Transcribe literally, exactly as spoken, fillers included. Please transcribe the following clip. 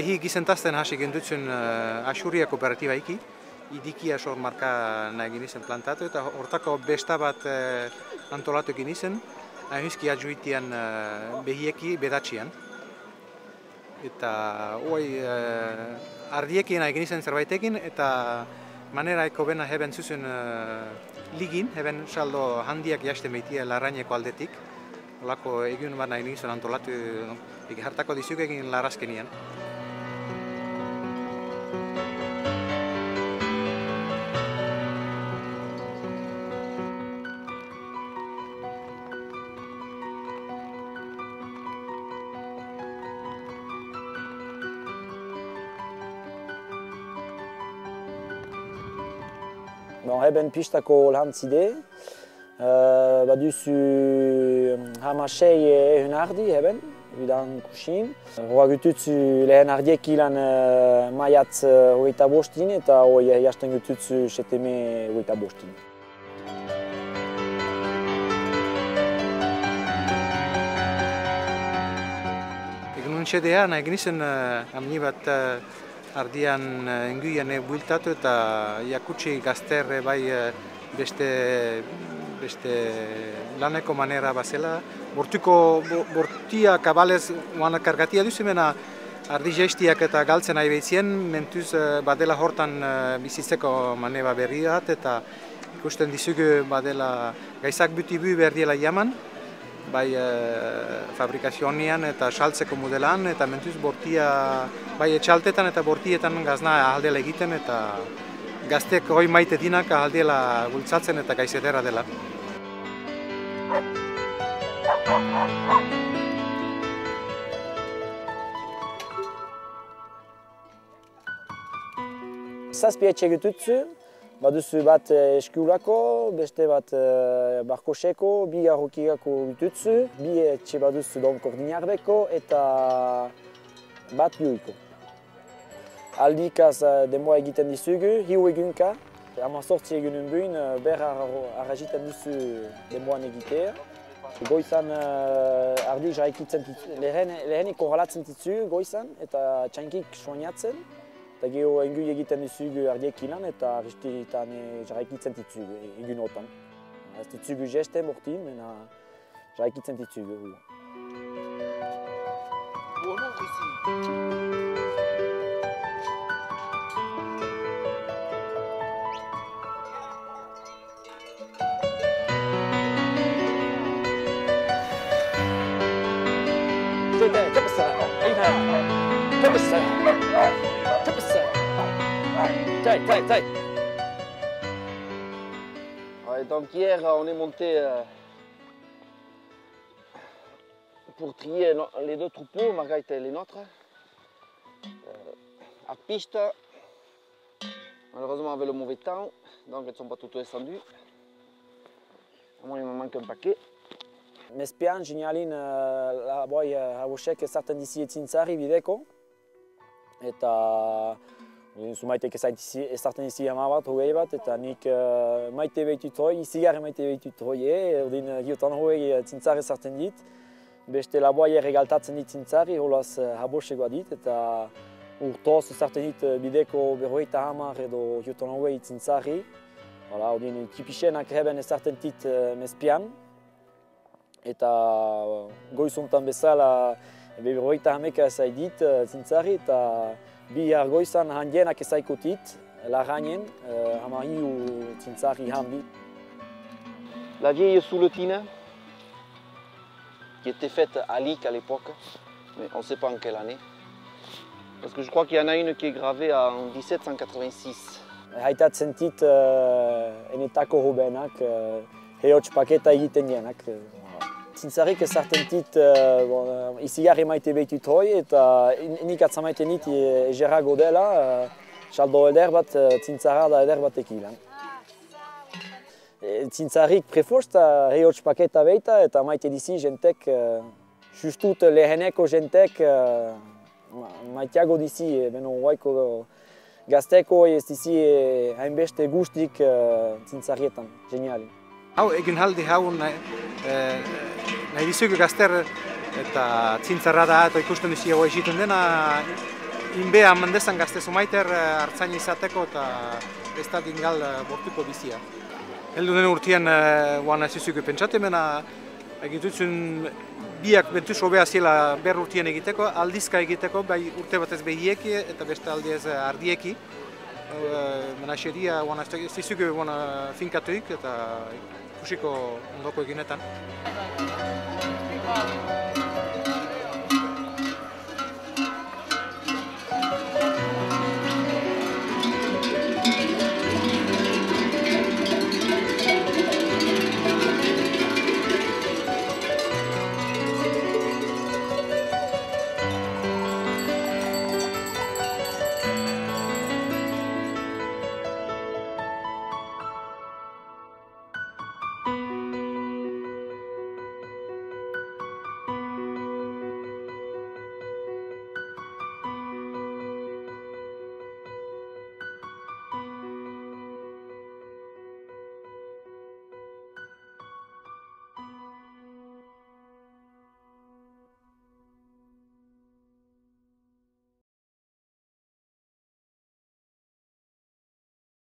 Gehi gizentazten hasi gendutzen uh, Asuria kooperatiba iki, idiki asor marka nahi genizen plantatu, eta hortako besta bat uh, antolatu genizen, nahi hizki adjuitian uh, behieki bedatxian. Eta hoi uh, ardieki nahi genizen zerbaitekin, eta manera eko bena heben zuzen uh, ligin, heben saldo handiak jasten behitia larraineko aldetik. Olako egun bat nahi genizen antolatu egin hartako dizuk egin larrazkenian. Non, heben pistako lantzide, uh, baduzu hamasei ehun ardi heben, bidan kusin. Horagututzu lehen ardiek ilan uh, maiatz hogeita uh, bostin eta hoi jasten gututzu seteme hogeita bostin. Egun untxedea nahi genizen uh, amni bat uh, ardian enguian builtatu eta jakutsi gazterre bai beste, beste laneko manera bazela. Bortuko, bortia kabalez oan kargatia duzumena ardi jaistiak eta galtzen nahi behitzien, mentuz badela hortan bizitzeko manera berri bat eta ikusten dizugu badela gaizak butibu berdiela jaman, bai uh, fabrikazionean eta saltzeko modelan, eta mentuz bortia, bai etxaltetan eta bortietan gazna ahaldela egiten, eta gaztek hoi maite dinak ahaldela bultzatzen eta gaizetera dela. Zazpi etxe gututzu, baduzu bat eskuulako, beste bat uh, barkoseko, bi arrokigako gututzu, bi etxe baduzu donkoordinarbeko eta bat juiko. Aldikaz uh, demoa egiten dizugu, hiu egunka, amazortzi egunen buin uh, berra arragiten duzu demoan egitea. Goizan uh, ardi jaikitzen ditzu, lehen, leheneko halatzen ditzu goizan eta txankik soinatzen. Eta geho engu egiten dizugu ardiek ilan eta aristietan jarraikitzen ditzugu egun otan. Ez ditzugu jeste bortin, mena jarraikitzen ditzugu. Zete, tepesa, eina, tepesa. Taille, taille, taille. Ouais, donc hier, on est monté euh, pour trier no les deux troupeaux, Margaïta et les nôtres, euh, à piste. Malheureusement, avec le mauvais temps, donc elles ne sont pas toutes descendues. Moi, il me manque un paquet. Mes pians, j'ignaline la boy à Woshek et certains d'ici et Tinsari, Videko. Et à. Zumaitek ezarten izi ama bat, hogei bat, eta nik uh, maite behitut hoi, izigarri maite behitut hoi, erdin uh, giotan hoi zintzari ezarten dit, beste laboa ere galtatzen dit zintzari, holaz uh, habosegoa dit, eta urtoz ezarten dit uh, bideko berroi eta hamar edo giotan hoi zintzari. Hala, erdin tipixenak heben ezarten dit uh, mezpian, eta uh, goizontan bezala berroi eta hameka ezaidit uh, zintzari, eta bi argoizan handienak ezaikutit, larrainen, euh, ama hiu zintzari handi. La vieille souletine, qui était faite à Licq à l'époque, mais on ne sait pas en quelle année, parce que je crois qu'il y en a une qui est gravée en mil zazpiehun eta laurogeita zazpi. Haitatzen dit, euh, enetako hobenak, euh, heotx paketa egiten dienak. Zintzarik ezarten dit, uh, bon, izigarri maite behitut hoi eta nik atzamaiten dit ezerrago dela, saldo uh, eder bat, uh, zintzara da eder bat ekilan. E, zintzarik prefosta heotx paketa behita eta maite dizi jentek, uh, justut leheneko jentek uh, maiteago dizi, beno guaiko gazteko ez dizi hainbeste guztik uh, zintzarietan, geniali. Hau egin haldi hau nahi, eh, nahi dizugu gazter eta zintzarra da eta ikusten duzio egiten dena Inbea Mendezan gazte zumaiter hartzain izateko eta ez da dingal bortuko bizia. Heldu den urtean guan azizuko pentsatemena egitutzen biak bentuz hobea ziela ber urtean egiteko, aldizka egiteko, bai urte batez behieki eta beste aldiez ardieki. Menaxeria guan azizuko finkatuik eta ikusiko ondoko eginetan.